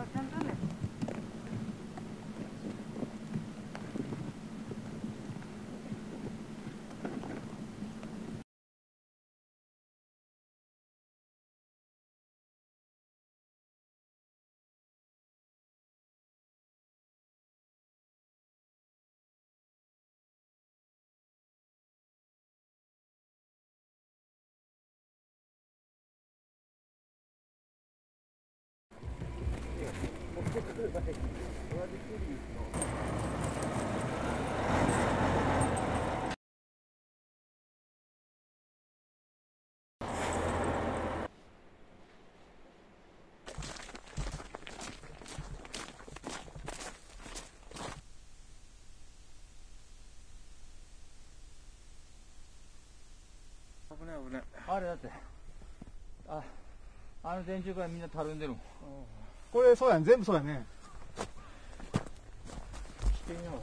危ない危ない。あれだって、あの電柱からみんなたるんでるもん。これそうやね、全部そうやね。危険よ。